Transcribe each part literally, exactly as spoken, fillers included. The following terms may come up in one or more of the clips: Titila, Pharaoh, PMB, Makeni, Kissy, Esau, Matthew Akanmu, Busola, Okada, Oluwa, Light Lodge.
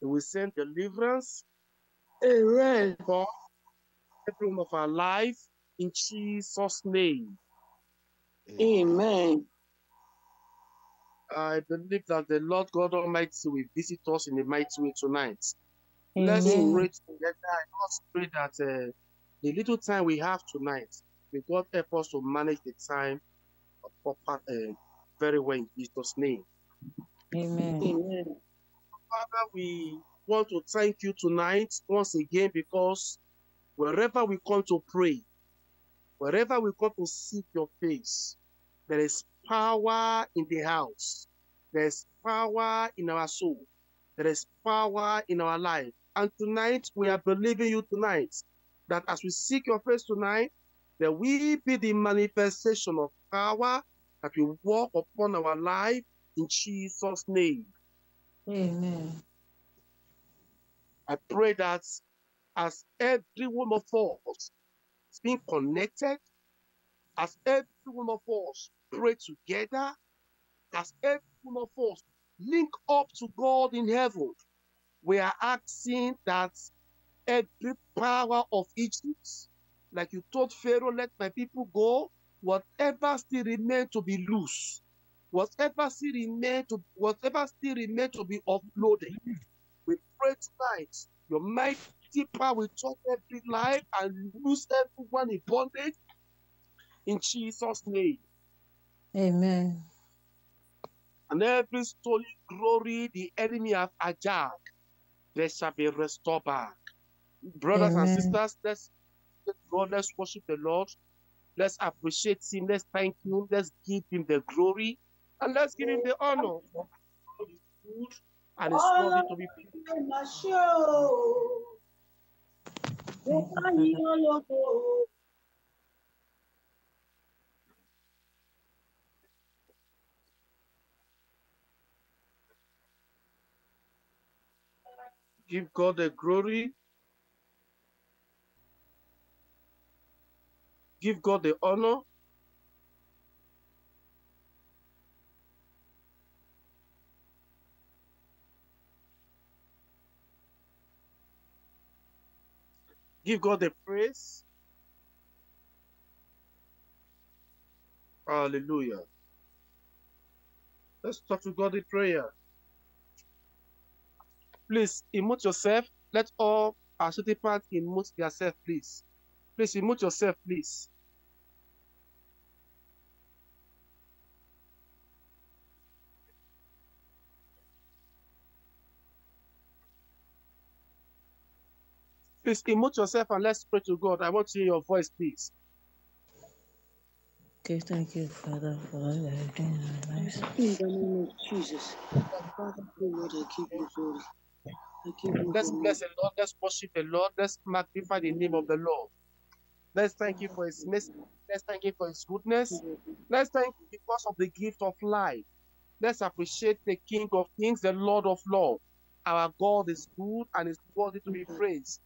He will send deliverance, amen, for every one of our life in Jesus' name. Amen. I believe that the Lord God Almighty will visit us in a mighty way tonight. Amen. Let's pray together. I must pray that uh, the little time we have tonight, may God help us to manage the time of, uh, very well in Jesus' name. Amen. Amen. Father, we want to thank you tonight once again, because wherever we come to pray, wherever we come to seek your face, there is power in the house. There is power in our soul. There is power in our life. And tonight, we are believing you tonight, that as we seek your face tonight, there will be the manifestation of power that will walk upon our life in Jesus' name. Amen. I pray that as every one of us is being connected, as every one of us pray together, as every one of us link up to God in heaven, we are asking that every power of Egypt, like you told Pharaoh, let my people go, whatever still remains to be loose, whatever still remains to, whatever still remains to be offloaded, we pray tonight, your mighty power will touch every life and loose everyone in bondage, in Jesus' name. Amen. And every stolen glory the enemy have hijacked, they shall be restored back. Brothers Amen. And sisters, let's God, let's worship the Lord. Let's appreciate him. Let's thank him. Let's give him the glory. And let's give him the honor. And it's worthy to be praised. Give God the glory. Give God the honor. Give God the praise. Hallelujah. Let's talk to God in prayer. Please, emote yourself. Let all our participants emote yourself, please. Please, emote yourself, please. Please emote yourself and let's pray to God. I want to hear your voice, please. Okay, thank you, Father, for all that you're doing in our lives. In the name of Jesus, Father, Lord, I give you glory. I give you Let's glory. Bless the Lord. Let's worship the Lord. Let's magnify the name of the Lord. Let's thank you for his mercy. Let's thank you for his goodness. Let's thank you because of the gift of life. Let's appreciate the King of Kings, the Lord of Lords. Our God is good and is worthy to be praised.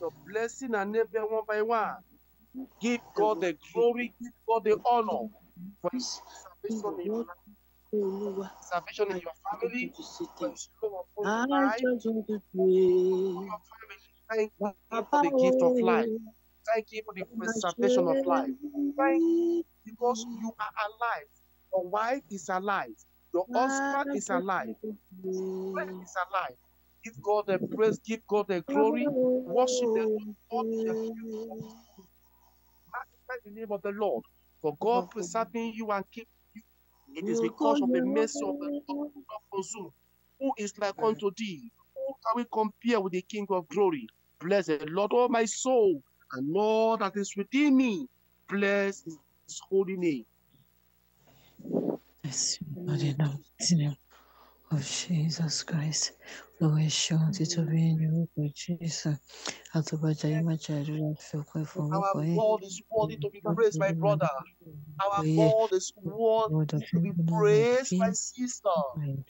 The blessing and never one by one. Give God the glory, give God the honor for his salvation in your life, salvation in your family, for his love upon your life, for your family. Thank you for the gift of life. Thank you for the preservation of life. Thank you because you are alive. Your wife is alive. Your husband is alive. Your friend is alive. Give God the praise, give God the glory, worship the Lord, magnify the name of the Lord, for God preserving you and keeping you. It is because of the mercy of the Lord who not consume. Who is like unto thee? Who can we compare with the King of glory? Bless the Lord, oh my soul, and Lord that is within me. Bless his holy name. Bless you, Lord. Of Jesus Christ, Lord, show it to be in you, Lord Jesus. Our God is worthy to be praised, my brother. Our God is worthy to be praised, my sister.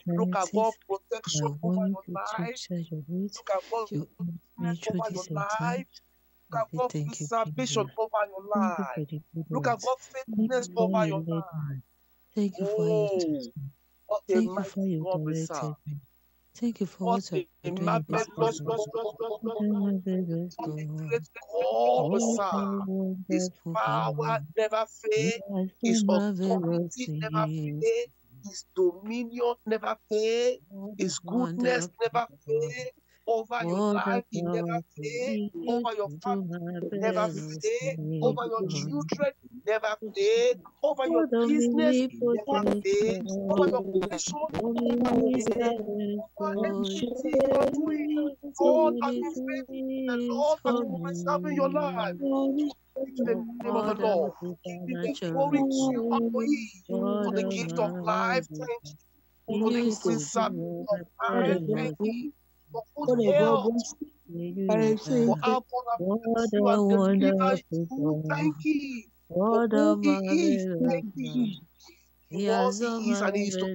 Look at God's protection over your life. Look at God's protection over your life. Look at God's preservation over your life. Look at God's faithfulness over your life. Thank you for your Thank you for your direction. Thank you for what you are doing. All His power never fails. His authority never fails. His dominion never fails. His goodness never fails. Over your life, it never fails. Over your family, it never fails. Over your children, it never fails. Over your business, it never fails. Over your profession, it never fails. Over everything you are doing, God has been faithful. The Lord has been serving your life. In the name of the Lord, give me the glory to you and for Him for the gift of life. Thank you for the inspiration of life. Thank you. For good health, for our wonderful, thank you. For who He is, thank you. He is and He is to come.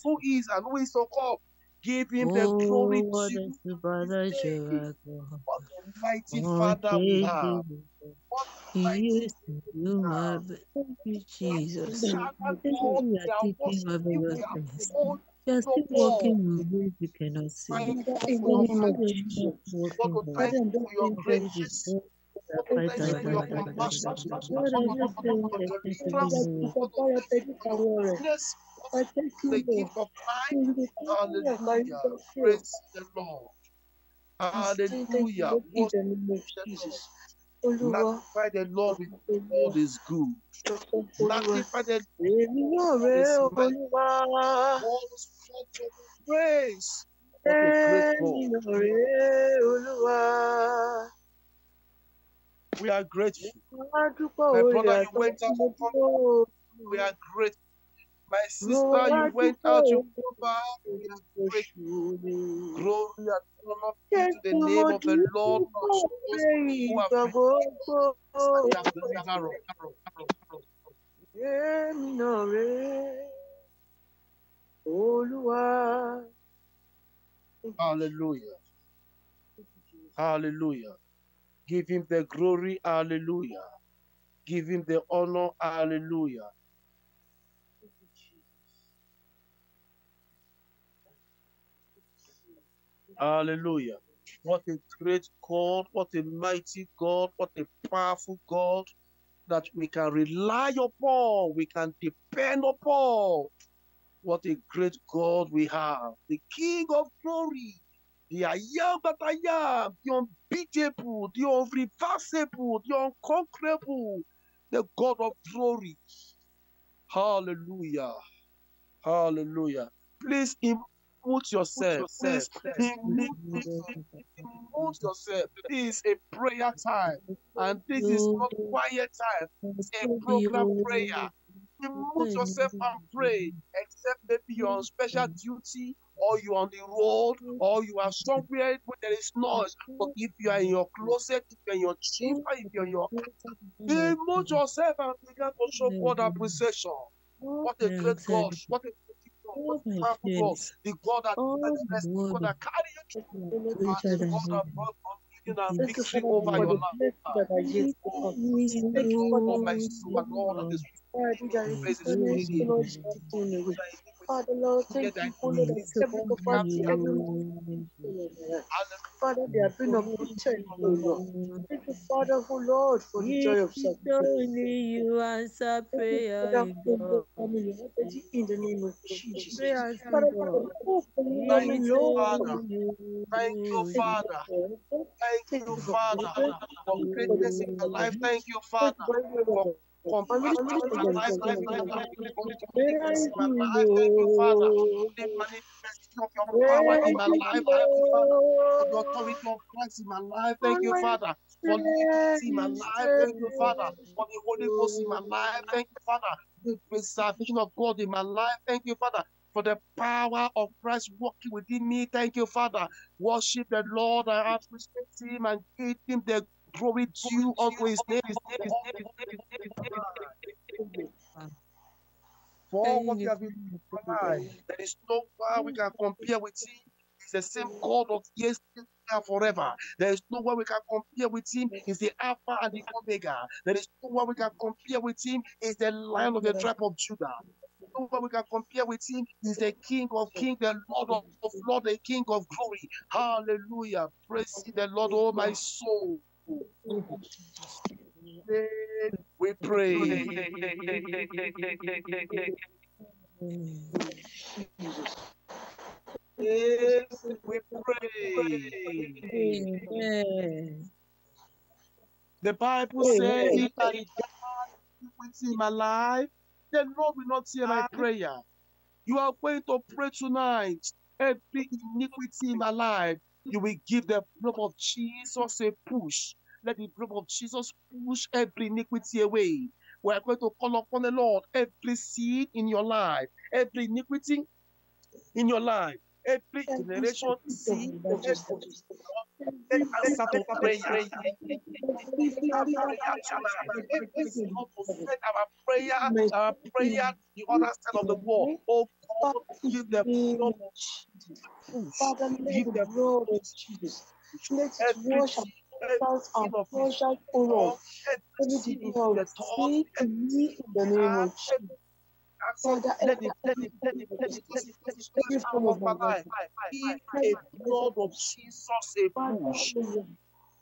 Who is and who is to come? Give Him the glory to you. What a mighty Father we have. He is to you, thank you, Jesus. You are still walking with ways you cannot see. Thank you for your grace. Thank you for your compassion. The gift of life. Hallelujah. Praise the Lord. Hallelujah. Magnify the Lord with all His good. Magnify the Lord with praise. We are grateful. My brother, you went out to come back. We are grateful. My sister, you went out to come back. We are grateful. Glory and honor to the name of the Lord. Who are Hallelujah. Hallelujah. Give Him the glory. Hallelujah. Give Him the honor. Hallelujah. Hallelujah. What a great God, what a mighty God, what a powerful God that we can rely upon, we can depend upon. What a great God we have. The King of glory, the I am that I am, the unbeatable, the irreversible, the unconquerable, the God of glory. Hallelujah. Hallelujah. Please Mute yourself. Please, mute yourself. This is a prayer time, and this is not quiet time. It's a program prayer. Mute yourself and pray, except maybe you're on special duty, or you're on the road, or you are somewhere where there is noise. But if you are in your closet, if you're in your chamber, if you're in your then mute yourself and begin to show God appreciation. What a great God! What a Oh, God. The God that oh, blessed, the God that carried you through, and the God that brought communion and victory over your life. The God of my soul and all of this. Praise His holy name. Father, Lord, thank you for the acceptable party. Father, they have been uprooted, O Lord. Thank you, Father, O Lord, for the joy of salvation. Only you answer prayer. In the name of Jesus. Thank you, Father. Thank you, Father. Thank you, Father, for greatness in your life. Thank you, Father, for Life, life, life, life, life, you, Father. The manifestation of your power in my life, the authority of Christ in my life, thank you, Father. For the in my life, thank you, Father. For the Holy Ghost in my life, thank you, Father. The preservation of God in my life, thank you, Father. For the power of Christ working within me, thank you, Father. Worship the Lord, I appreciate Him and give Him the glory to you, unto His name. For what you have been provided, there is no one we can compare with Him. He's the same God of yesterday and forever. There is no one we can compare with Him. He's the Alpha and the Omega. There is no one we can compare with Him. He's the Lion of the tribe of Judah. no one we can compare with him. He's the King of Kings, the Lord of, of Lord, the King of glory. Hallelujah. Praise the Lord, oh my soul. We pray. Yes, we pray. Amen. The Bible says, if I die with him alive, the Lord will not hear my prayer. You are going to pray tonight. Every iniquity in my life, you will give the blood of Jesus a push. Let the blood of Jesus push every iniquity away. We are going to call upon the Lord. Every seed in your life, every iniquity in your life, every generation seed, every answer to prayer, our prayer, our prayer, the other side of the world. Oh God, give the blood of Jesus. Father, give the blood of Jesus. Let's worship. Thoughts are pleasure for us. Everything in the thought and me in the name of Jesus. Father, let it, let it, let it, let it, let it, let it, let it come over my life. Give the blood of Jesus a push.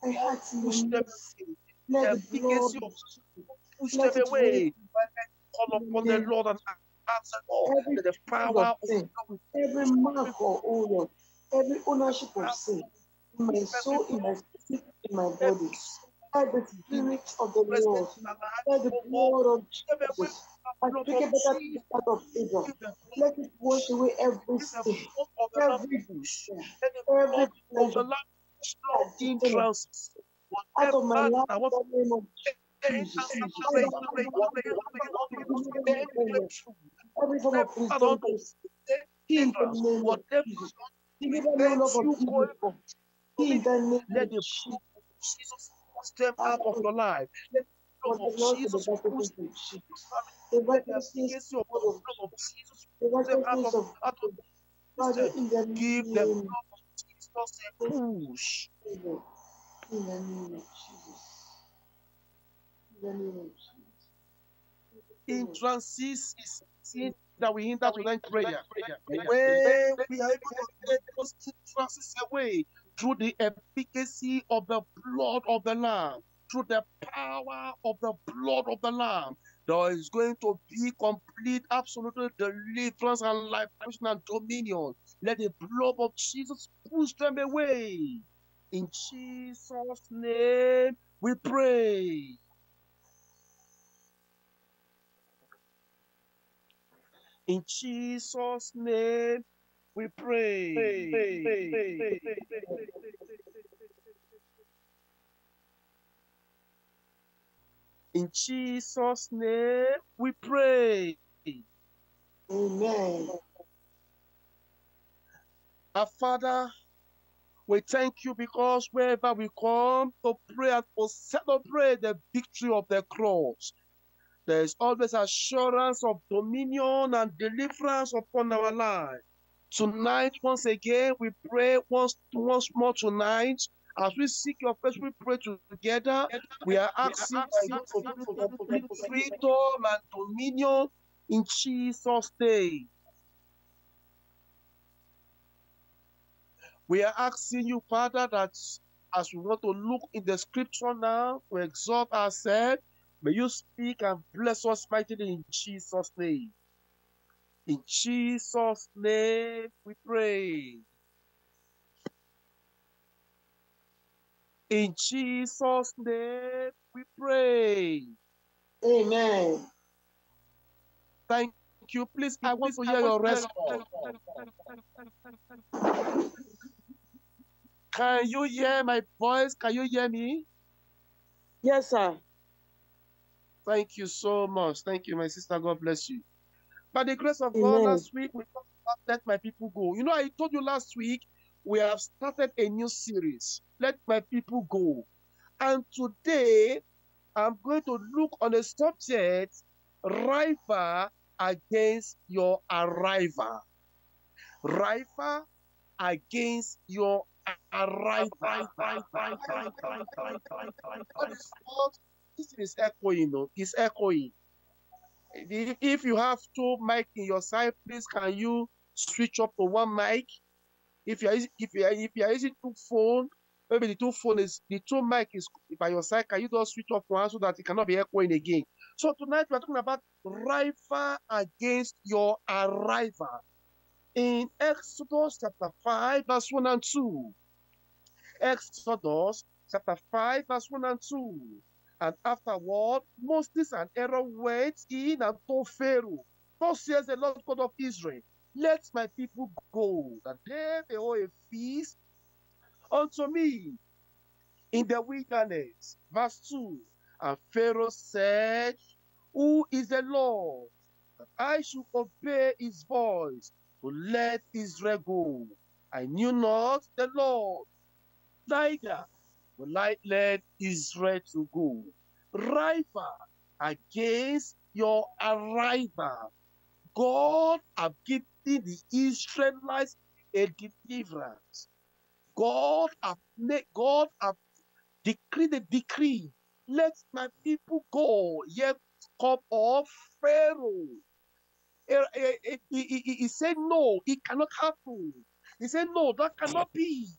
I had to push them away. Let the blood of Jesus push them away. Call upon the Lord and answer all. The power of sin, every mark or order, every ownership of sin, in my soul, in my spirit, in my body. By the Spirit of the Lord, by the blood of Jesus, I take a better part of evil. Let it wash away every sin, every sin, every pleasure, interest, out of my life, in the name of Jesus. Every form of resistance, in the name of Jesus. Give them the love of evil. In the name let the blood of Jesus push them out of your life. Let the blood of Jesus push them out of your life. Let the blood of Jesus push them out of your life. Give the blood of Jesus a push. In the name of Jesus. In the name of Jesus. In transit is sin that we hinder tonight prayer. When we are able to get those transits away, through the efficacy of the blood of the Lamb, through the power of the blood of the Lamb, there is going to be complete, absolute deliverance and liberation and dominion. Let the blood of Jesus push them away. In Jesus' name, we pray. In Jesus' name, we pray. Hey, hey, hey, hey, hey, hey, hey. In Jesus' name, we pray. Amen. Our Father, we thank you because wherever we come to pray and to celebrate the victory of the cross, there is always assurance of dominion and deliverance upon our life. Tonight, once again, we pray once, once more tonight. As we seek your face, we pray together. We are asking for freedom and dominion in Jesus' name. We are asking you, Father, that as we want to look in the scripture now, we exhort ourselves. May you speak and bless us mightily in Jesus' name. In Jesus' name we pray. In Jesus' name we pray. Amen. Thank you. Please, I want to hear your response. Can you hear my voice? Can you hear me? Yes, sir. Thank you so much. Thank you, my sister. God bless you. By the grace of Amen. God, last week, we talked about Let My People Go. You know, I told you last week, we have started a new series, Let My People Go. And today, I'm going to look on the subject, rival against your arrival. Rival against your arrival. What is this echoing? It's echoing. If you have two mics in your side, please can you switch up to one mic? If you are if you are, if you are using two phone, maybe the two phone is the two mic is by your side. Can you just switch off one so that it cannot be echoing again? So tonight we are talking about rival against your arrival in Exodus chapter five, verse one and two. Exodus chapter five, verse one and two. And afterward, Moses and Aaron went in and told Pharaoh, "Thus says the Lord God of Israel, let my people go, that they may hold a feast unto me in the wilderness." Verse two. And Pharaoh said, "Who is the Lord, that I should obey his voice to let Israel go? I knew not the Lord, neither will I let Israel to go." Rival against your arrival. God have given the Israelites a deliverance. God have made, God have decreed a decree. Let my people go. Yet come off Pharaoh. He, he, he, he said no, it cannot happen. He said no, that cannot be.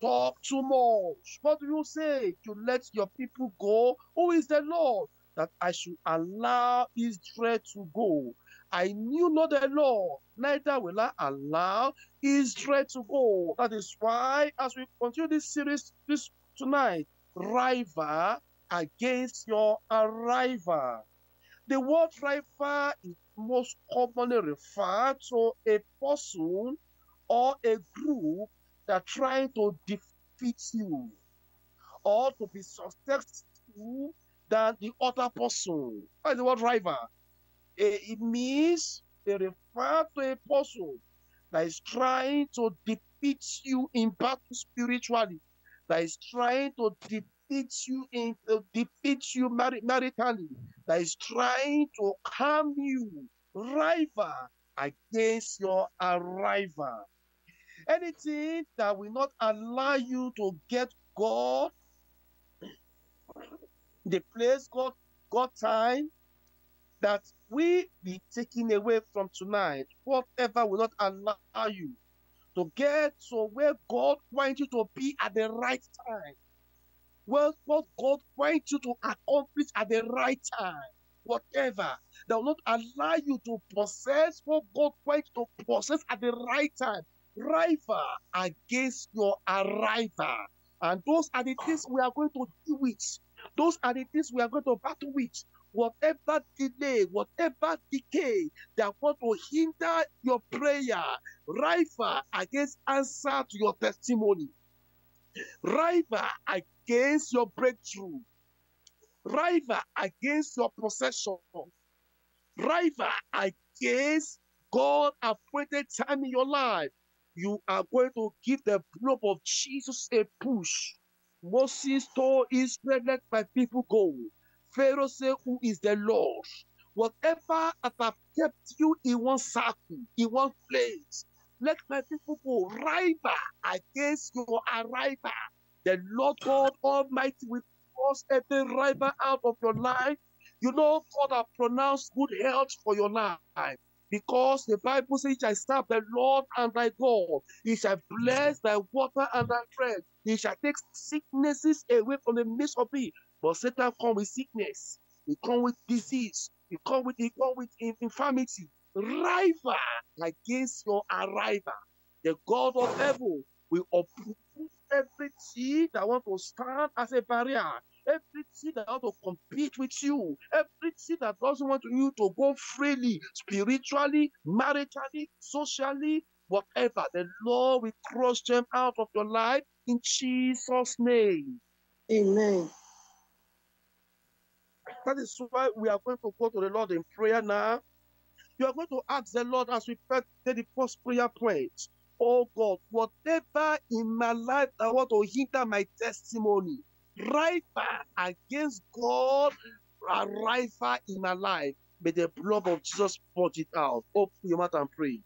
Talk too much. What do you say? You let your people go. Who is the Lord that I should allow Israel to go? I knew not the Lord, neither will I allow Israel to go. That is why, as we continue this series this tonight, rival against your arrival. The word rival is most commonly referred to a person or a group that are trying to defeat you or to be successful than the other person. That is the word rival. It means they refer to a person that is trying to defeat you in battle spiritually, that is trying to defeat you in uh, defeat you maritally, that is trying to harm you. Rival against your arrival. Anything that will not allow you to get God, the place God, God time, that will be taken away from tonight. Whatever will not allow you to get to where God wants you to be at the right time, well, what God wants you to accomplish at the right time, whatever that will not allow you to possess what God wants you to possess at the right time. Rival against your arrival. And those are the things we are going to deal with. Those are the things we are going to battle with. Whatever delay, whatever decay that want to hinder your prayer, rival against answer to your testimony, rival against your breakthrough, rival against your possession, rival against God appointed time in your life. You are going to give the blow of Jesus a push. Moses told Israel, let my people go. Pharaoh said, who is the Lord? Whatever that have kept you in one circle, in one place, let my people go. Rival against your arrival. The Lord God Almighty will cause every rival out of your life. You know, God has pronounced good health for your life. Because the Bible says, he shall serve the Lord and thy God. He shall bless thy water and thy bread. He shall take sicknesses away from the midst of thee. But Satan comes with sickness. He comes with disease. He comes with, come with infirmity. Rival against your arrival. The God of heaven will uproot every tree that wants to stand as a barrier. Every seed that ought to compete with you, every seed that doesn't want you to go freely, spiritually, maritally, socially, whatever, the Lord will crush them out of your life in Jesus' name. Amen. That is why we are going to go to the Lord in prayer now. You are going to ask the Lord as we pray the first prayer point. Oh God, whatever in my life that want to hinder my testimony, rival against God, a rival in my life, may the blood of Jesus purge it out. Open your mouth and pray.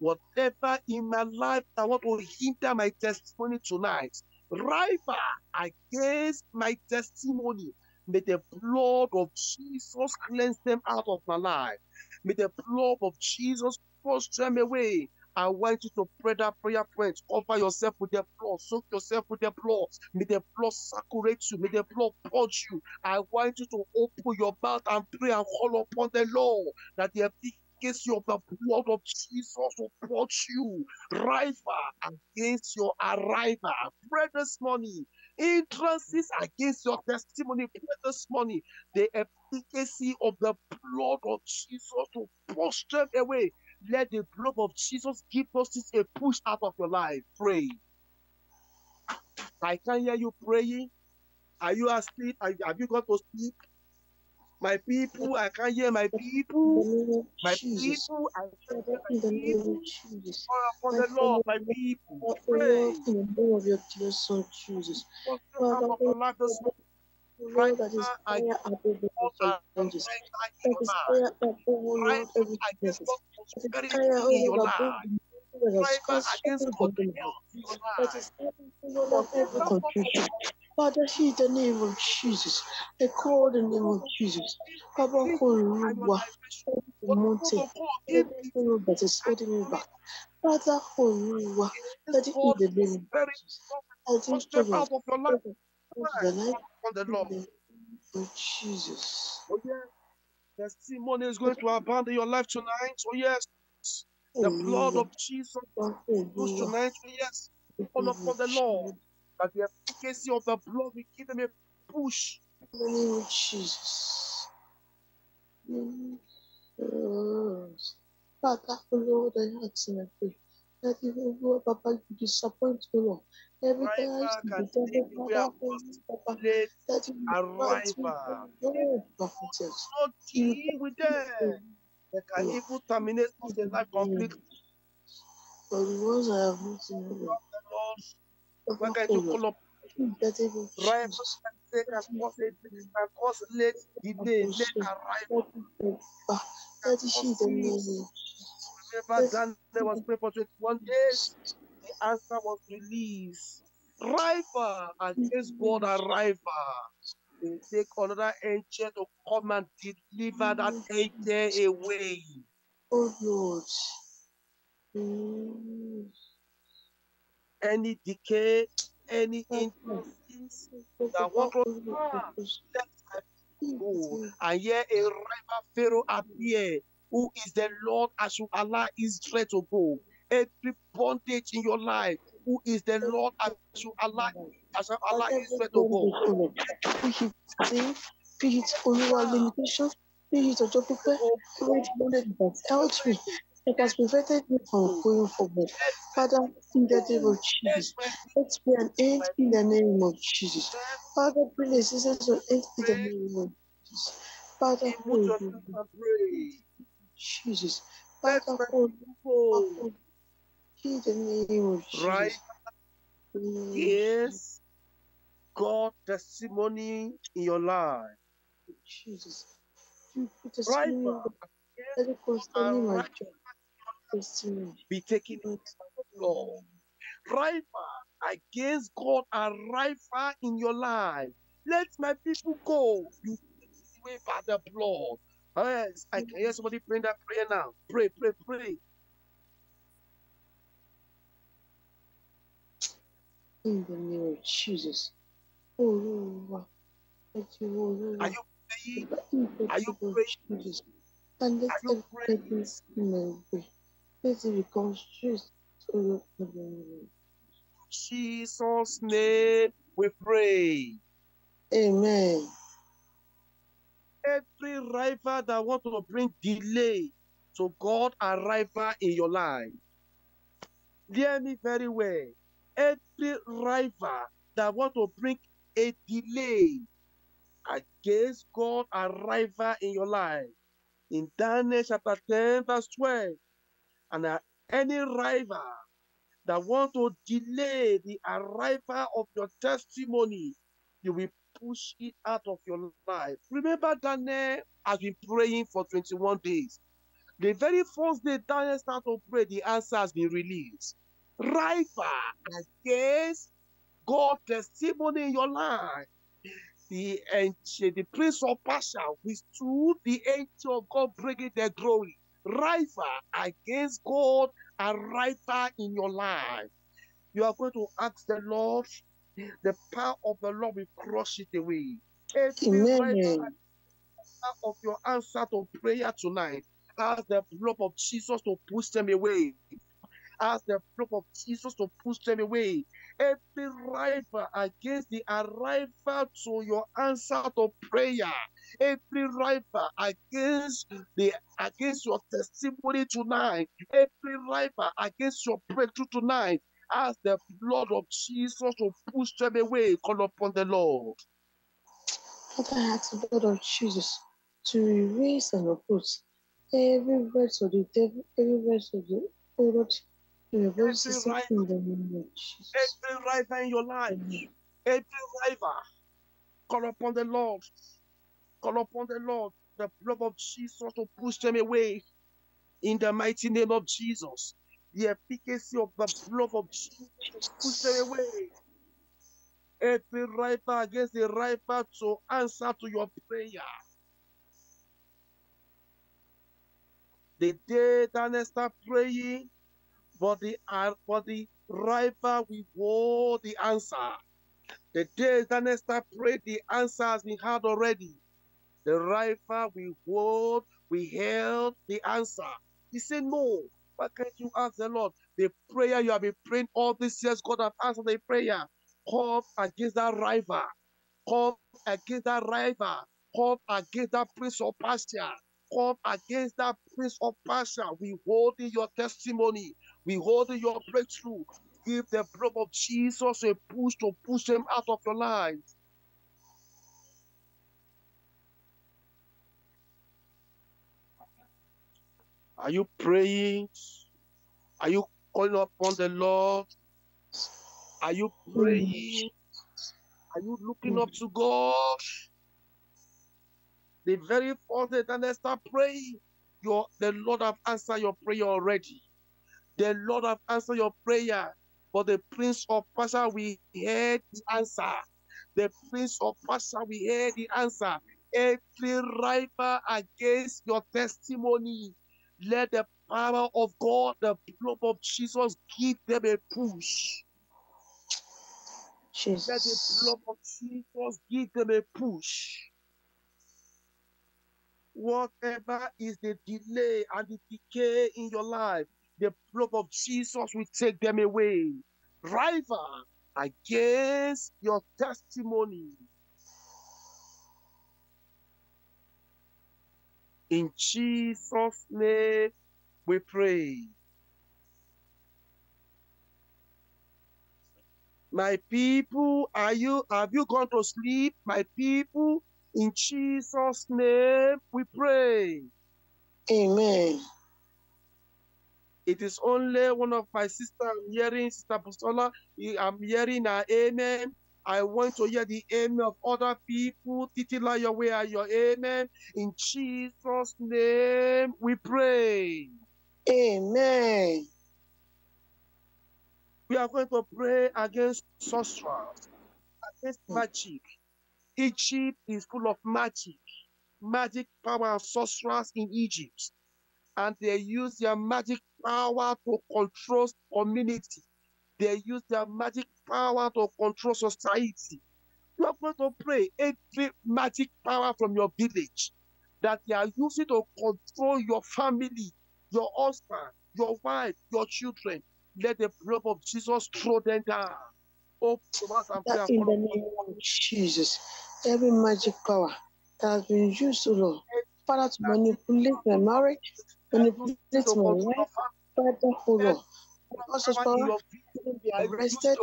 Whatever in my life that want to hinder my testimony tonight, rival against my testimony, May the blood of Jesus cleanse them out of my life. May the blood of Jesus wash them away. I want you to pray that prayer point. Cover yourself with the blood. Soak yourself with the blood. May the blood saturate you. May the blood purge you. I want you to open your mouth and pray and call upon the Lord that the efficacy of the blood of Jesus will purge you. Rival against your arrival. Pray this morning. Entrances against your testimony. Pray this morning. The efficacy of the blood of Jesus will purge them away. Let the blood of Jesus give us a push out of your life. Pray. I can hear you praying. Are you asleep? Are, have you got to sleep? My people, I can hear my people. My people, I can hear my people. For the Lord, my people, pray. Right that is prayer above all challenges. That is prayer above all every blessing. That is prayer above that is every confusion. Father, in the name of Jesus, I call the name of Jesus. Father, for the mountain, everything that is holding me back. Father, for you, that is in the name of Jesus. I think that is the the Lord. Oh, Jesus. Oh, yes. The testimony is going to abandon your life tonight. Oh, yes. The oh, blood Lord. Of Jesus oh, tonight. Oh, yes. All upon oh, the Lord. That the efficacy of the blood will give them a push. Oh, Jesus. Jesus. Father, Lord, I ask in a prayer. That you will go, Papa, you disappoint me, Lord. Every time you tell me, Papa, Papa, that you will not deal with them. They can even terminate their life completely. But the ones I have not seen, Lord, when can you call up? That they will rivals can take us, cause late delay, late arrival. That is she the name. Remember, Daniel was prepared one day. The answer was released. Rival against God, a rival. They take another angel to come and deliver that angel away. Oh Lord. Mm. Any decay, any injustice that walk on go, and here a rival Pharaoh appeared. Who is the Lord as you allow Israel to go? Every bondage in your life. Who is the Lord as you allow Israel to go? Be it Oluwa limitation, be it Ojo Pipe, be it bondage that helps me. It has prevented me from going forward. Father, in the name of Jesus, let's be an end in the name of Jesus. Father, bring assistance on end in the name of Jesus. Father, pray. Jesus, Father, for you, in the name of Jesus. Right? Yes, God, testimony in your life. Jesus, you put testimony right. That is concerning my job. Be taken in the Lord. Rival against God and rival in your life. Let my people go. You take away by the blood. Oh, yes, I can hear somebody praying that prayer now. Pray, pray, pray. In the name of Jesus. Oh, Lord. Are you praying? Are you praying? Jesus. And let the presence in my way. Let it become stressed. Jesus' name we pray. Amen. Every rival that wants to bring delay to God and rival in your life. Hear me very well. Every rival that wants to bring a delay against God and rival in your life. In Daniel chapter ten, verse twelve. And any rival that wants to delay the arrival of your testimony, you will push it out of your life. Remember, Daniel has been praying for twenty-one days. The very first day Daniel started to pray, the answer has been released. Rival against God's testimony in your life. the, ancient, the prince of Persia withstood the angel of God, bringing their glory. Rival against God and rival in your life. You are going to ask the Lord, the power of the Lord will crush it away. Every of your answer to prayer tonight, ask the blood of Jesus to push them away. Ask the blood of Jesus to push them away. Every rival against the arrival to your answer to prayer. Every rival against the against your testimony tonight. Every rival against your breakthrough tonight. Ask the blood of Jesus to push them away. Call upon the Lord. Father, I ask the blood of Jesus to erase and oppose every word of the devil, every word of the Lord. Every rival, every rival in your life, every rival, call upon the Lord, call upon the Lord, the blood of Jesus to push them away in the mighty name of Jesus. The efficacy of the blood of Jesus push them away. Every rival against the rival to answer to your prayer. The day that start praying, for the, for the rival we wore the answer. The day that start praying, the answer has been heard already. The rival we wore, we held the answer. He said, no. Why can't you ask the Lord? The prayer you have been praying all these years, God has answered the prayer. Call against that rival. Call against that rival. Call against that prince of Persia. Call against that prince of Persia. We hold in your testimony. We hold in your breakthrough. Give the blood of Jesus a push to push them out of your life. Are you praying? Are you calling upon the Lord? Are you praying? Are you looking up to God? The very first day that they start praying, your, the Lord have answered your prayer already. The Lord have answered your prayer. For the prince of Persia, we heard the answer. The prince of Persia, we heard the answer. Every rival against your testimony, let the power of God, the blood of Jesus, give them a push. Jesus. Let the blood of Jesus give them a push. Whatever is the delay and the decay in your life, the blood of Jesus will take them away. Rival against your testimony. In Jesus' name we pray. My people, are you, have you gone to sleep? My people, in Jesus' name we pray. Amen. It is only one of my sisters I'm hearing, Sister Busola, I'm hearing her amen. I want to hear the amen of other people. Titila, your way are your amen. In Jesus' name we pray. Amen. We are going to pray against sorcerers, against magic. Egypt is full of magic, magic power and sorcerers in Egypt. And they use their magic power to control community. They use their magic power to control society. You are going to pray every magic power from your village that they are using to control your family, your husband, your wife, your children. Let the blood of Jesus throw them down. Oh, that in the name of Jesus, every magic power that has been used, Lord, Father, to manipulate my marriage, manipulate my wife, Father, Lord, because of power, let them be arrested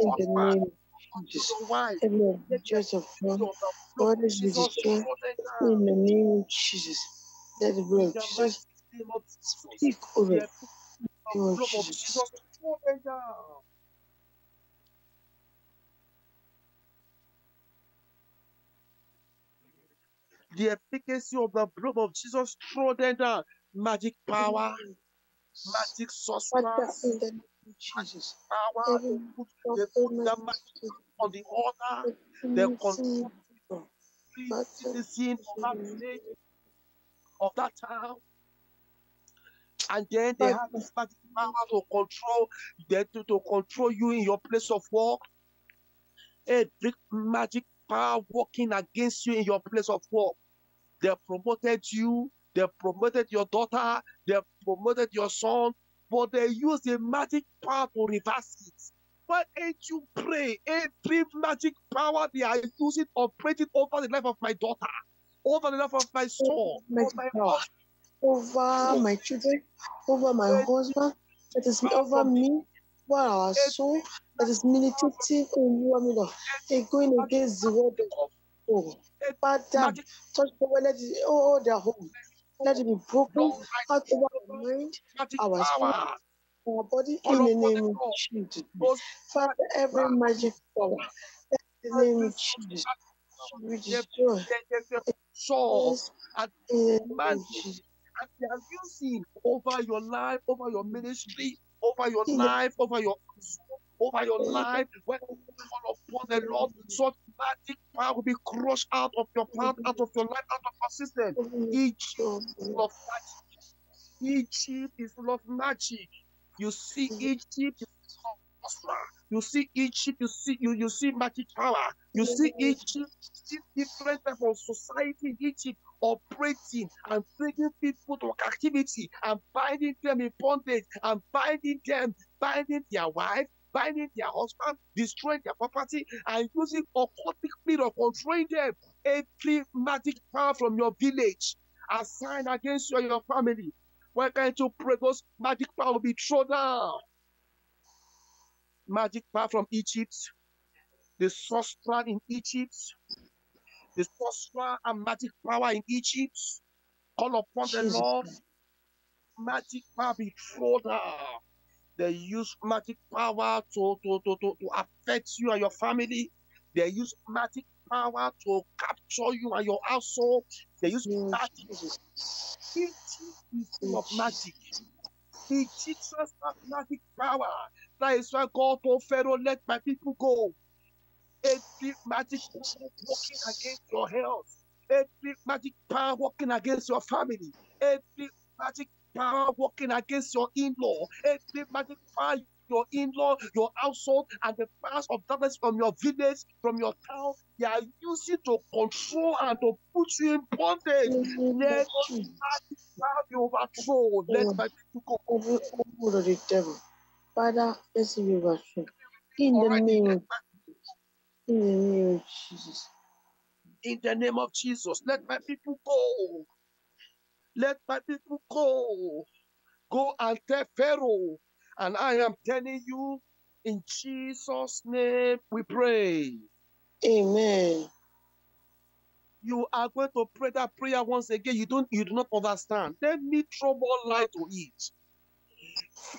in the name of Jesus. Every judge of God, God is destroyed in the name of Jesus. Let the blood of Jesus speak over it. Oh, Jesus. The efficacy of the blood of Jesus throw them down. Magic power, magic sorcerers, Jesus. Power. They put the magic on the altar. They control the citizen of that village, of that town. And then they have this magic power to control, they to, to control you in your place of work. A big magic power working against you in your place of work. They promoted you, they promoted your daughter, they promoted your son, but they use the magic power to reverse it. Why ain't you pray? Every magic power they are using, operating over the life of my daughter, over the life of my son, over my power. Over my children, over my husband, that is over me, over our soul, that is militating on you, Amigo. They're going against the word of God. But um, touch the word, let it, oh, their home. Let it be broken out of our mind, our spirit, our body, in the name of Jesus. Father, every magic power, in the name of Jesus, we destroy it. Souls and man. And they are using over your life, over your ministry, over your life, over your over your life. When you fall upon the Lord, such magic power will be crushed out of your path, out of your life, out of your system. Egypt is full of magic. Egypt is full of magic. You see Egypt, you see Egypt, you see you you see magic power. You see Egypt, see different type of society in Egypt, operating and taking people to captivity and binding them in bondage and binding them, binding their wives, binding their husband, destroying their property and using occultic spirit controlling them. Every magic power from your village assigned against you and your family. Why can't you pray? Those magic power will be thrown down. Magic power from Egypt, the sorcerer in Egypt, the sorcerer and magic power in Egypt, call upon Jesus. The Lord. Magic power be thrown down. They use magic power to, to, to, to, to affect you and your family. They use magic power to capture you and your household. They use mm. magic. Egypt is full of magic. Egypt has magic power. That is why God told Pharaoh, let my people go. Every magic power working against your health, every magic power working against your family, every magic power working against your in-law, every magic power, your in-law, your household, and the powers of darkness from your village, from your town, they are using to control and to put you in bondage. Mm-hmm. Let magic power be overthrown. Let my people go. Over all of the devil. Father, let's be overthrown. In all the right, name of In the name of Jesus. In the name of Jesus, let my people go. Let my people go. Go and tell Pharaoh. And I am telling you, in Jesus' name we pray. Amen. You are going to pray that prayer once again. You don't you do not understand. Let me throw more light on it.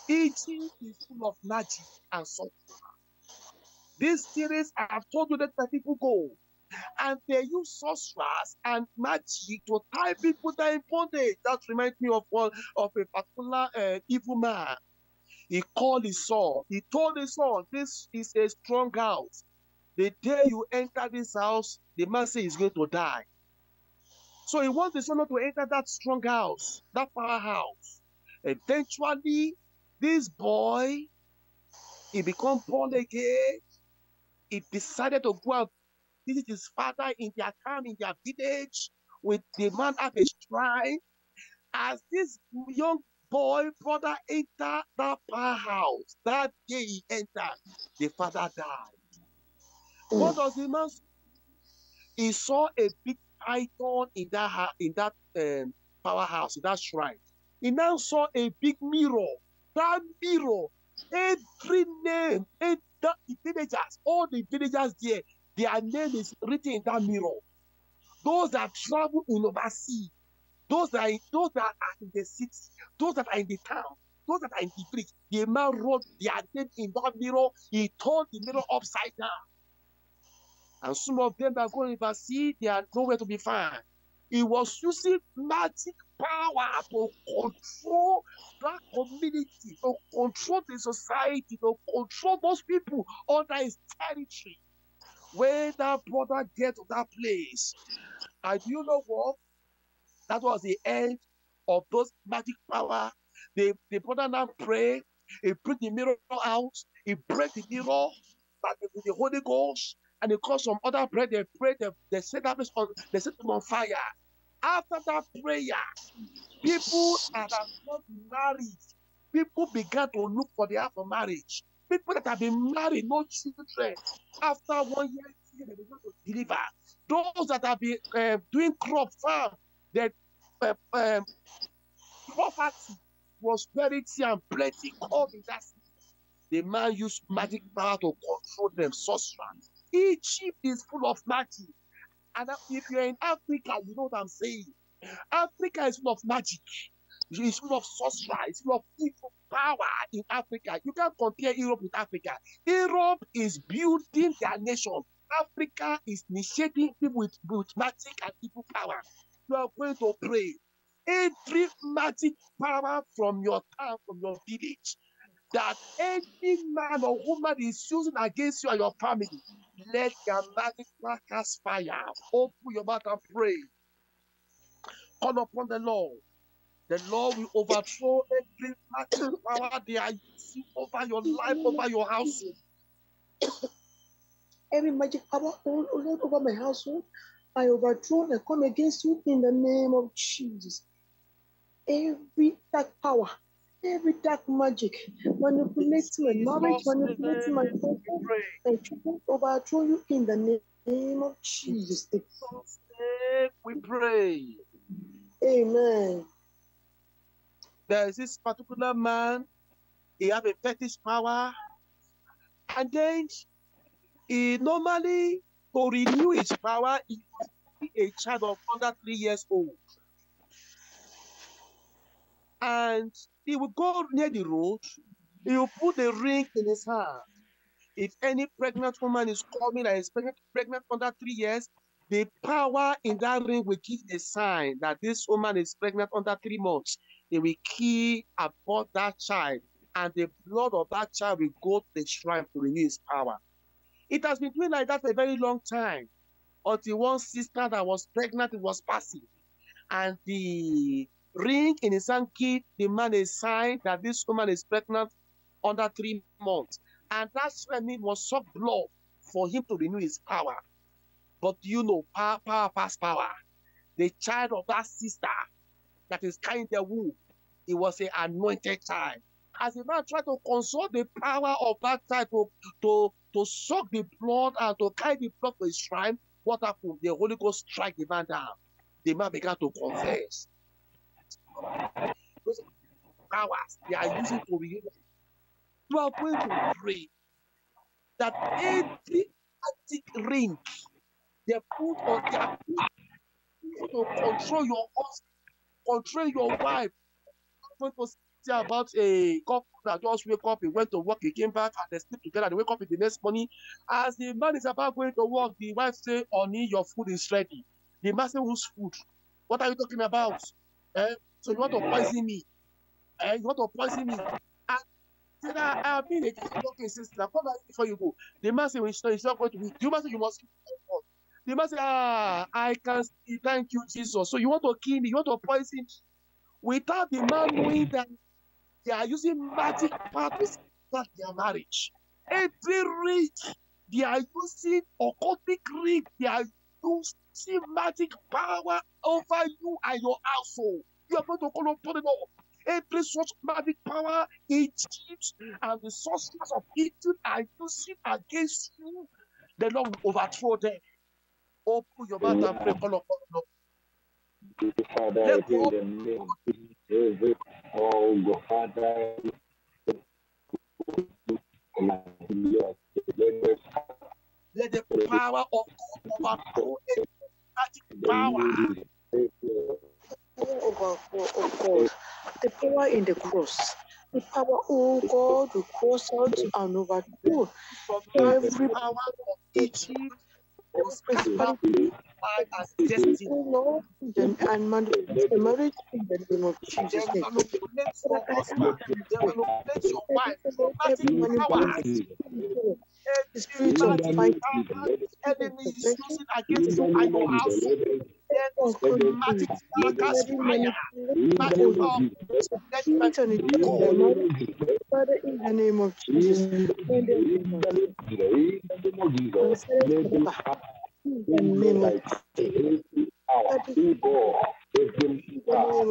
Eating is full of magic and sorcery. These series I have told you that the people go. And they use sorcerers and magic to tie people down in bondage. That reminds me of one of a particular uh, evil man. He called his son. He told his son, this is a strong house. The day you enter this house, the man says he's going to die. So he wants his son not to enter that strong house, that powerhouse. Eventually, this boy, he became born again. He decided to go and visit his father in their town, in their village, with the man at a shrine. As this young boy, brother, entered that powerhouse, that day he entered, the father died. Mm. What does the man say? He saw a big python in that, in that um, powerhouse, in that shrine. He now saw a big mirror. That mirror, every name, every The, the villagers, all the villagers there, their name is written in that mirror. Those that travel in overseas, those that, those that are in the city, those that are in the town, those that are in the village, the man wrote their name in that mirror. He turned the mirror upside down. And some of them that go overseas, they are nowhere to be found. He was using magic power to control that community, to control the society, to control those people under his territory. When that brother get to that place, and you know what? That was the end of those magic power. The, the brother now prayed. He put the mirror out. He broke the mirror but with the Holy Ghost. And he called some other prayer. They prayed. They, they set that place on, they set them on fire. After that prayer, people that are not married, people began to look for their for marriage. People that have been married, no children, after one year, they began to deliver. Those that have been uh, doing crop farm, that uh, um, property was very and plenty of in that city. The man used magic power to control them, sorcery. Egypt is full of magic. And if you're in Africa, you know what I'm saying. Africa is full of magic. It's full of sorcery. It's full of evil power in Africa. You can't compare Europe with Africa. Europe is building their nation. Africa is initiating people with, with magic and evil power. You are going to pray. Every magic power from your town, from your village, that any man or woman is using against you and your family, let your magic power cast fire. Open your mouth and pray. Call upon the Lord. The Lord will overthrow every magic power they are using over your life, over your household. Every magic power all over my household, I overthrow and come against you in the name of Jesus. Every dark power, every dark magic, manipulating my marriage, manipulating my children, and children, overthrow you in the name of Jesus. We pray. Amen. There is this particular man, he has a fetish power, and then he normally, to renew his power, he must be a child of under three years old. And he will go near the road, he will put a ring in his hand. If any pregnant woman is coming and is pregnant under three years, the power in that ring will give a sign that this woman is pregnant under three months. They will kill abort that child, and the blood of that child will go to the shrine to renew his power. It has been doing like that for a very long time, until one sister that was pregnant was passing, and the ring in his hand gave the man a sign that this woman is pregnant under three months, and that's when it was so blood for him to renew his power. But you know, power, power, past power. The child of that sister that is carrying the womb, it was an anointed child. As a man tried to consult the power of that child to, to, to suck the blood and to carry the blood to his shrine, what happened? The Holy Ghost strike the man down. The man began to confess. Those powers they are using to reunion. You are going to pray that every magic ring they put on their feet to control your husband, control your wife. I'm going to say about a couple that just wake up, he went to work, he came back, and they sleep together, they wake up in the next morning. As the man is about going to work, the wife says, "Honey, your food is ready." The man says, "Whose food? What are you talking about? Eh? So you want to poison me? Eh? You want to poison me?" And said, I have been a okay, sister, come back before you go. The man says, "It's not going to be." The man says, "You must sleep." The man said, "Ah, I can see, thank you, Jesus. So you want to kill me, you want to poison me." Without the man knowing that they are using magic powers for their marriage. Every ring they are using, occultic ring, they are using magic power over you and your household. You are going to call upon it all. Every such magic power, Egypt and the sorcerers of Egypt are using against you, the Lord will overthrow them. Open your mouth and pray, call upon the Lord. Father, in the name of Jesus, oh, your Father, let the power of God overflow every power. The power in the cross. The power, oh God, will cross out and overthrow every power of each. Prosperity as destiny, Lord, and marriage in the name of Jesus. The spirit of my enemy is using against you and your house. Father, in the name of Jesus, in the name of I every power that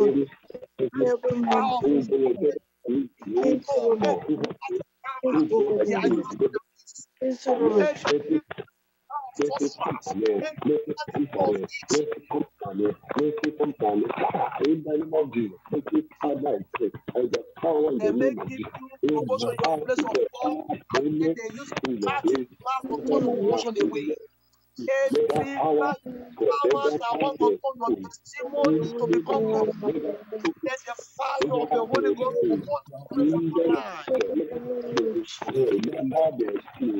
wants to come on testimony to become possible, let the fire of the Holy Ghost come. Amen. In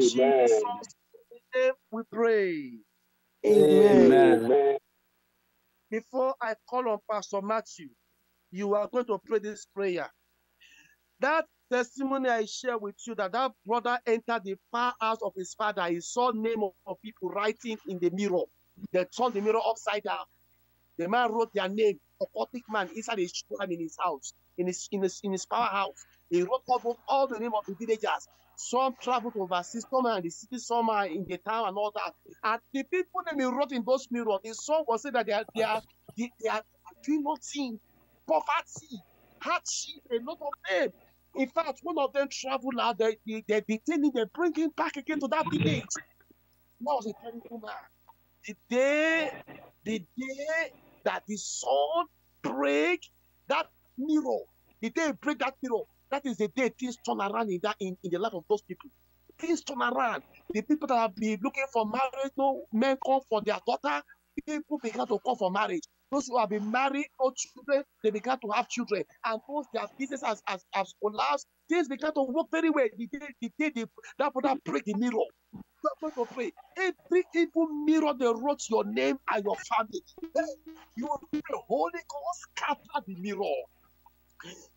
Jesus' name we pray. Amen. Amen. Before I call on Pastor Matthew, you are going to pray this prayer. That testimony I share with you, that that brother entered the far house of his father. He saw name of, of people writing in the mirror. They turned the mirror upside down. The man wrote their name, a Gothic man, inside his shrine in his house, in his in his in his powerhouse. He wrote up all the name of the villagers. Some traveled overseas, some are in the city, some are in the town, and all that. And the people that he wrote in those mirrors, the song was saying that they are they are they, they are doing nothing, poverty, hardship, a lot of them. In fact, one of them traveled out, they they they detaining, they bring him back again to that village. That was a terrible man. The day, the day that the sun break that mirror, the day it break that mirror, that is the day things turn around in that in, in the life of those people. Things turn around. The people that have been looking for marriage, no men come for their daughter, people began to come for marriage. Those who have been married, no children, they began to have children. And those their business has, has, has collapsed, things began to work very well. The day, the day they, that brother break the mirror. That's going to pray. Every evil mirror they wrote your name and your family, you will Holy Ghost scatter the mirror.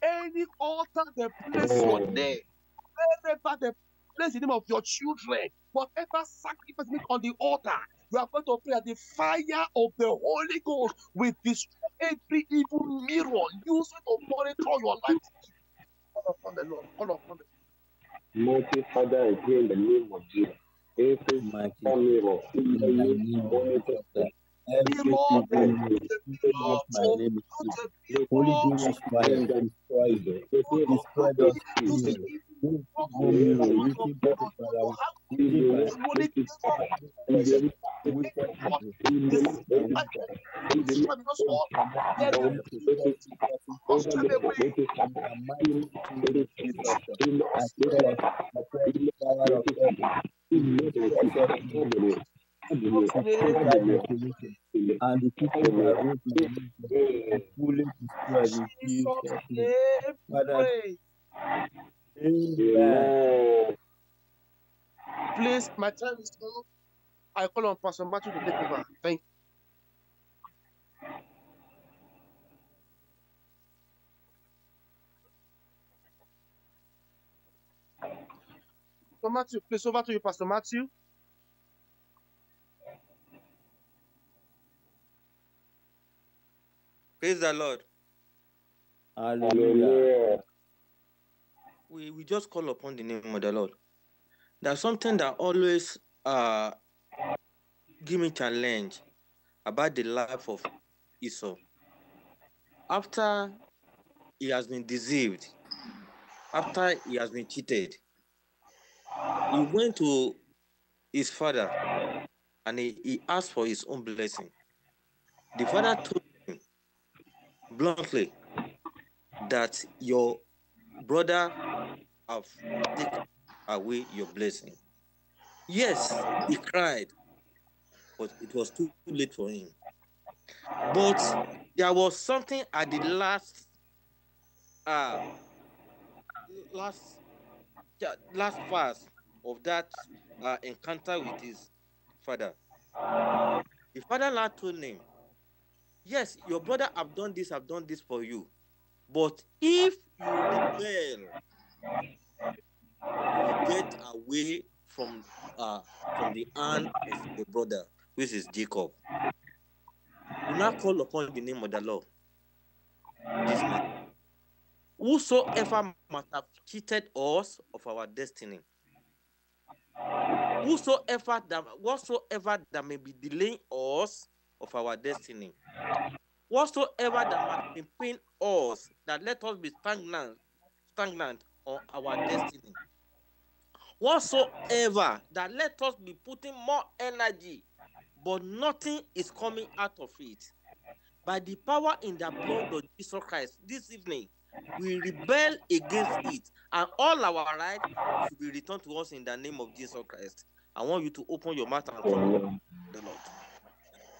Any altar they place your name, wherever they place the name of your children, whatever sacrifice made on the altar, you are going to pray that the fire of the Holy Ghost will destroy every evil mirror. Use it to monitor your life. Call upon the Lord. Call upon the Lord. Mighty Father, I pray in the name of Jesus. Every mighty mirror, in the name of Jesus. Every evil mirror, my name is Holy Ghost fire and destroy them. Destroy those evil mirrors. We keep them around. We keep them around. We keep them around. And the people who are going to be fully destroyed in Jesus' Father, amen. Please, my time is up. I call on Pastor Matthew to take over. Thank you. Pastor Matthew, please, over to you, Pastor Matthew. Praise the Lord. Hallelujah. We, we just call upon the name of the Lord. There's something that always uh, give me challenge about the life of Esau. After he has been deceived, after he has been cheated, he went to his father and he, he asked for his own blessing. The father told bluntly that your brother have taken away your blessing. Yes, he cried, but it was too late for him. But there was something at the last uh last last verse of that uh, encounter with his father. The father lad told him, yes, your brother have done this, have done this for you. But if you rebel, you get away from uh, from the hand of your brother, which is Jacob. You now call upon the name of the Lord. This man, whosoever must have cheated us of our destiny, whosoever that, whatsoever that may be delaying us of our destiny, whatsoever that might be paying us, that let us be stagnant, stagnant on our destiny, whatsoever that let us be putting more energy, but nothing is coming out of it. By the power in the blood of Jesus Christ, this evening, we rebel against it, and all our rights should be returned to us in the name of Jesus Christ. I want you to open your mouth and call upon the Lord.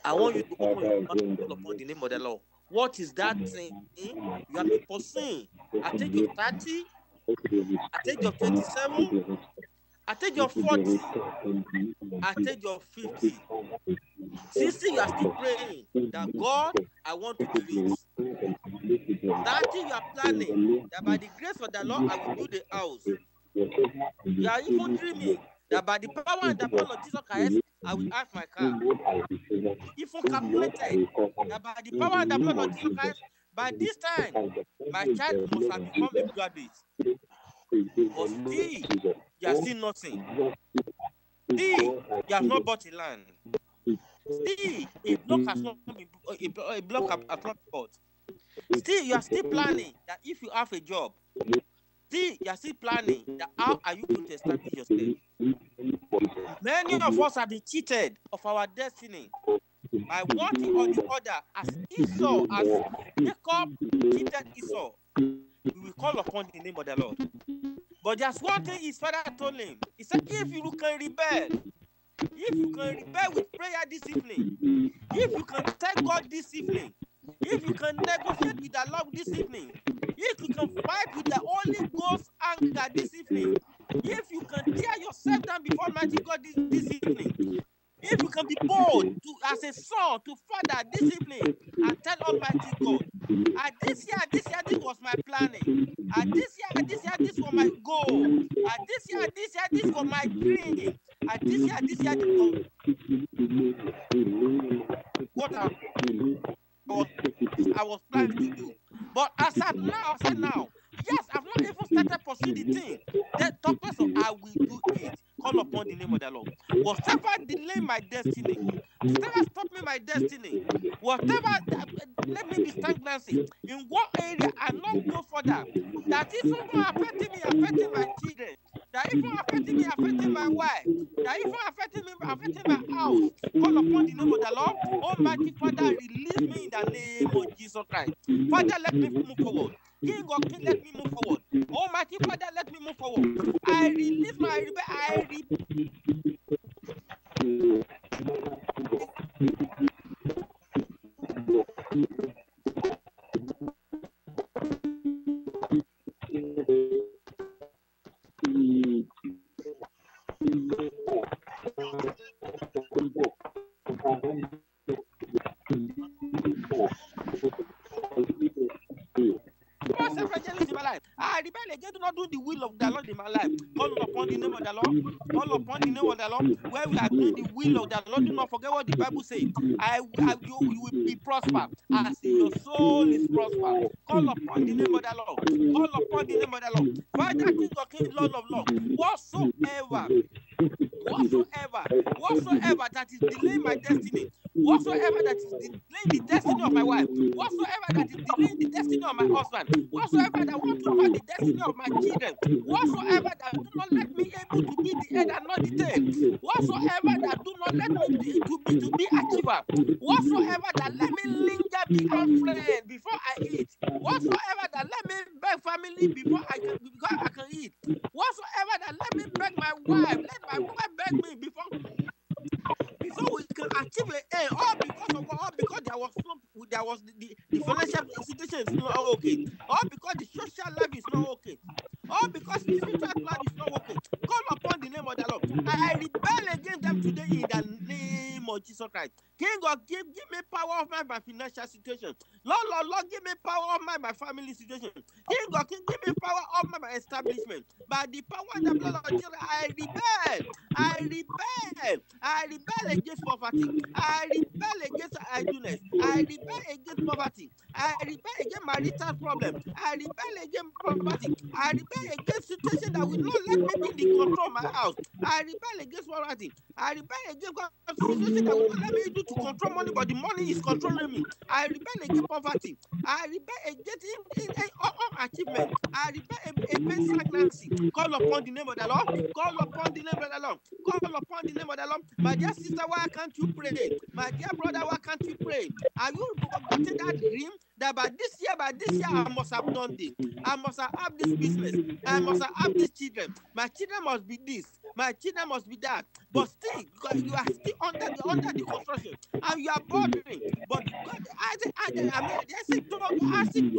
I want you to open your mouth and call upon the name of the Lord. What is that thing you have been pursuing? I take your thirty, I take your twenty-seven, I take your forty, I take your fifty. Since you are still praying that God, I want to believe. That thing you are planning, that by the grace of the Lord, I will do the house. You are even dreaming that by the power and the power of Jesus Christ, I will have my car. If you calculated that by the power and the power of Jesus Christ, by this time, my child must have become a graduate. But still, you are still nothing. Still, you have not bought a land. Still, a block has not been a block has not bought. Still, you are still planning that if you have a job, still, you are still planning that how are you going to establish yourself? Many of us have been cheated of our destiny by one thing or the other, as Esau, as Jacob cheated Esau. We will call upon the name of the Lord. But just one thing his father told him. He said, if you can rebel, if you can rebel with prayer this evening, if you can thank God this evening, if you can negotiate with the Lord this evening, if you can fight with the Holy Ghost anger this evening, if you can tear yourself down before mighty God this, this evening, if you can be bold to, as a son to Father this evening and tell Almighty God, at this year, this year, this was my planning. At this year, this year, this was my goal. At this year, this year, this was my dream. At this year, this year, this was what happened? I was planning to do, but as I now I said now, yes, I've not even started pursuing the thing. That talk of I will do it. Call upon the name of the Lord. Whatever delay my destiny, whatever stop me my destiny, whatever that, let me be stagnancy in what area I not go further. That is even affecting me, affecting my children. That even affecting me, affecting my wife. That even affecting me, affecting my house. Call upon the name of the Lord. Almighty Father, release me in the name of Jesus Christ. Father, let me move forward. King of Kings, let me move forward. Almighty Father, let me move forward. I release my rebel. I re where we are doing the will of the Lord, do not forget what the Bible says. I, I you, you will be prosper as your soul is prosper. Call upon the name of the Lord. Call upon the name of the Lord. Father, King of Kings, Lord of Lords, whatsoever, whatsoever, whatsoever that is delaying my destiny, whatsoever that is delaying the destiny of my wife, whatsoever that is delaying the destiny of my husband, whatsoever that wants to find the destiny of my children, whatsoever that do not let me able to be the head and not the tail, whatsoever that do not let me be, to be to be achiever, whatsoever that let me linger beyond friend before I eat, whatsoever that let me beg family before I can because I can eat, whatsoever that let me beg my wife, let my wife beg me before. Before we can achieve a end, all because of all because there was no, there was the, the, the financial situation is not okay, all because the social life is not okay, all all because the spiritual plan is not working. Call upon the name of the Lord. I, I rebel against them today in the name of Jesus Christ. King of give, give me power of mind by financial situation. Lord, Lord, Lord, give me power of mind by family situation. King of King, give me power of mind by establishment. By the power of the blood of Jesus, I rebel. I rebel. I rebel against poverty. I rebel against idleness. I rebel against poverty. I rebel against marital problem. I rebel against poverty. I rebel against situation that will not let me in the control of my house. I rebel against poverty. I rebel against situation that will not let me do to control money, but the money is controlling me. I rebel against poverty. I rebel against unachievement. I rebel against stagnancy. Call upon the name of the Lord. Call upon the name of the Lord. Call upon the name of the Lord. My dear sister, why can't you pray? My dear brother, why can't you pray? Are you forgetting that dream? That by this year, by this year, I must have done this. I must have had this business. I must have had these children. My children must be this. My children must be that. But still, because you are still under the under the construction, and you are bothering. But God, I said, I said, I mean, I said, I said,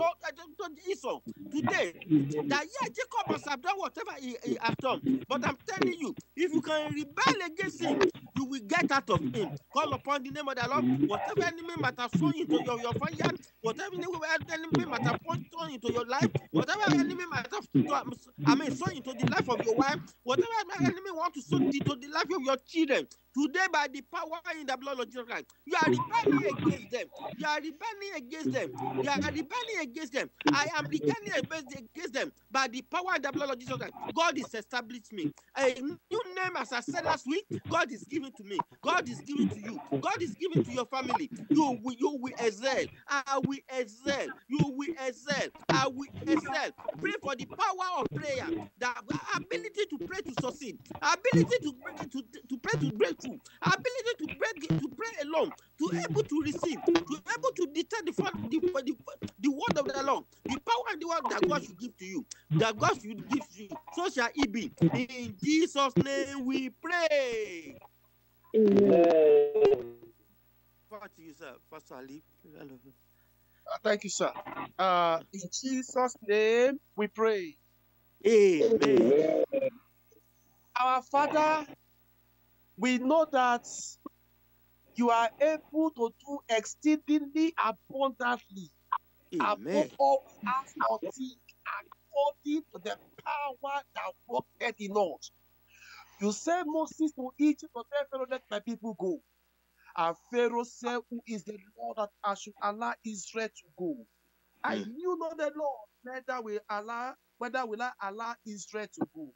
to Esau today that yeah, Jacob must have done whatever he, he has done. But I'm telling you, if you can rebel against him, you will get out of him. Call upon the name of the Lord. Whatever enemy might have thrown into your your vineyard, whatever enemy might have thrown into your life, whatever enemy might have, I mean, thrown into the life of your wife, whatever enemy want to sow into the life of your children. Today, by the power in the blood of Jesus Christ, you are rebelling against them. You are rebelling against them. You are rebelling against them. I am rebelling against them. By the power in the blood of Jesus Christ, God is established me. A new name, as I said last week, God is giving to me. God is giving to you. God is giving to your family. You will, you will excel. I will excel. You will excel. I will excel. Pray for the power of prayer, the ability to pray to succeed, ability to to to pray to break. Ability to pray, to pray alone, to able to receive, to able to detect the, the, the, the word of the Lord, the power and the word that God should give to you, that God should give to you. So shall it be. In Jesus' name we pray. Amen. Thank you, sir. Uh, in Jesus' name we pray. Amen. Our Father, we know that you are able to do exceedingly abundantly above all we ask or think, according to the power that worketh in us. You said Moses to Egypt, to tell Pharaoh, let my people go. And Pharaoh said, who is the Lord that I should allow Israel to go? I knew not the Lord, neither will allow, whether will I allow Israel to go.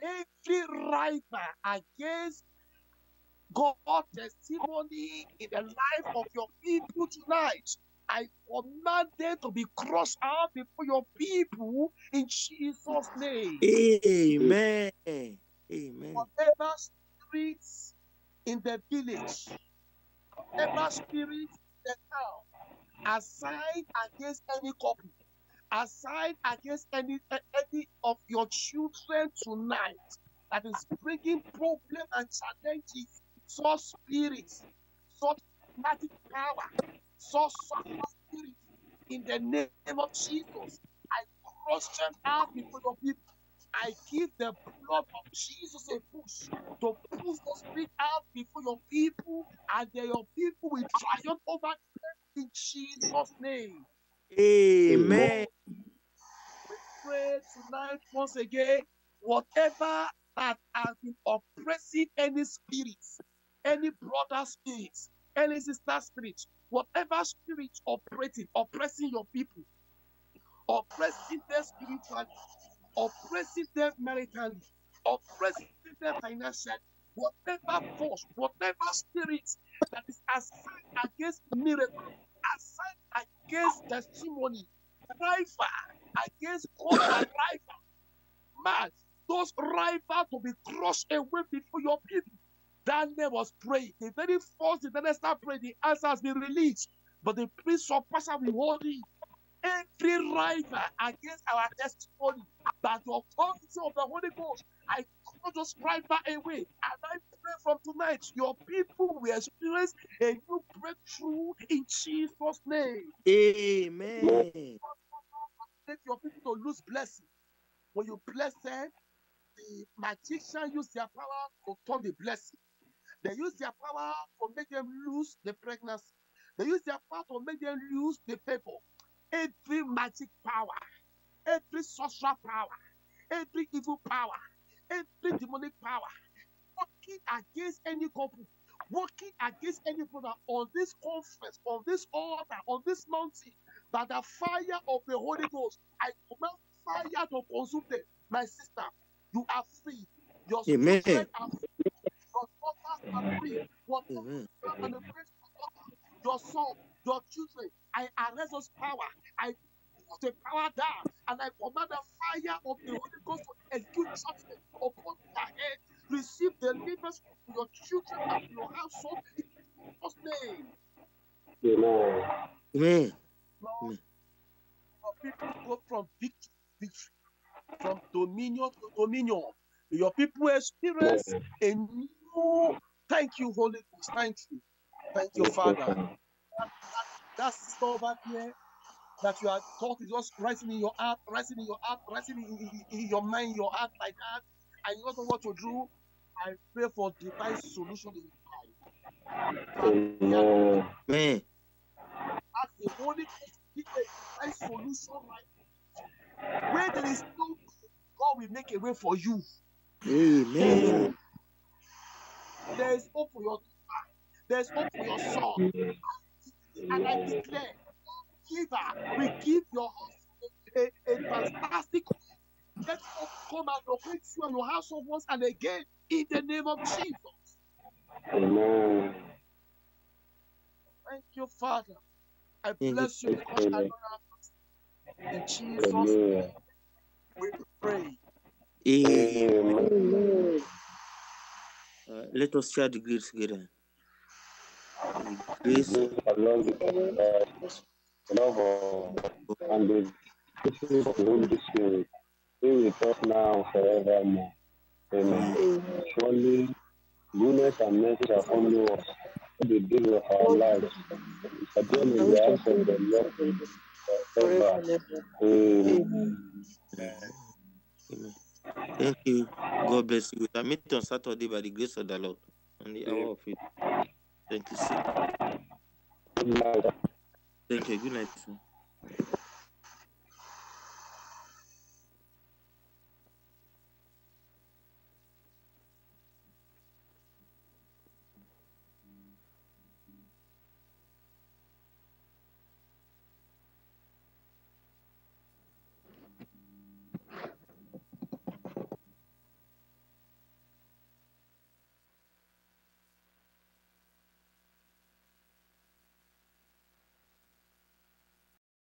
Every writer against God's testimony in the life of your people tonight, I command them to be crushed out before your people in Jesus' name. Amen. Amen. Whatever spirit in the village, whatever spirit in the town, aside against any couple, aside against any, any of your children tonight that is bringing problems and challenges, such spirits, such magic power, such suffering spirit, in the name of Jesus, I cross them out before your people. I give the blood of Jesus a push to push those spirits out before your people, and then your people will triumph over them in Jesus' name. Amen. We pray tonight once again, whatever that has been oppressing any spirit, any brother spirit, any sister spirit, whatever spirit operating, oppressing your people, oppressing them spiritually, oppressing them maritally, oppressing them financially, whatever force, whatever spirit that is assigned against miracle, assigned against testimony, rival against God and rival, man, those rivals to be crushed away before your people. Daniel was praying. The very first, the Daniel started praying, the answer has been released. But the prince of Persia will hold it. Every rival against our testimony, by the authority of the Holy Ghost, I call those rivals away. And I pray from tonight, your people will experience a new breakthrough in Jesus' name. Amen. Let your people to lose blessing. When you bless them, the magician use their power to turn the blessing. They use their power to make them lose the pregnancy. They use their power to make them lose the favor. Every magic power, every sorcerer power, every evil power, every demonic power, working against any couple, working against any brother on this conference, on this altar, on this mountain, by the fire of the Holy Ghost, I command fire to consume them. My sister, you are free. Your Amen. Children are free. Your daughters are free. Your daughters and the priests are free. Your son, your children, I arrest those power. I put the power down, and I command the fire of the Holy Ghost to execute judgment upon your head. Receive deliverance from your children and your household in Jesus' name. Amen. Amen. Lord, your people go from victory to victory, from dominion to dominion. Your people experience a new. Thank you, Holy Ghost. Thank you. Thank you, Father. That, that sister over here that you are taught is just rising in your heart, rising in your heart, rising in, in, in your mind, your heart like that. I don't know what to do. I pray for divine solution in your life. Amen. As the Holy Ghost give a divine solution right now. Where there is no God, God will make a way for you. Amen. There is hope for your child. There is hope for your son. And I declare, giver, we give your husband a, a fantastic. Let us come and locate you and your household once and again in the name of Jesus. Amen. Thank you, Father. I bless you because I don't have in Jesus' name. We pray. Amen. Uh, let us share the grace together. The grace and the Holy Spirit. Be with us now forevermore. Amen. Surely, goodness and mercy shall follow us all the days of our lives. And then we will ask of the Lord forever. Amen. Amen. Thank you. God bless you. We are meeting on Saturday by the grace of the Lord. On the hour of it. Thank you, sir. Good night. Thank you. Good night, sir.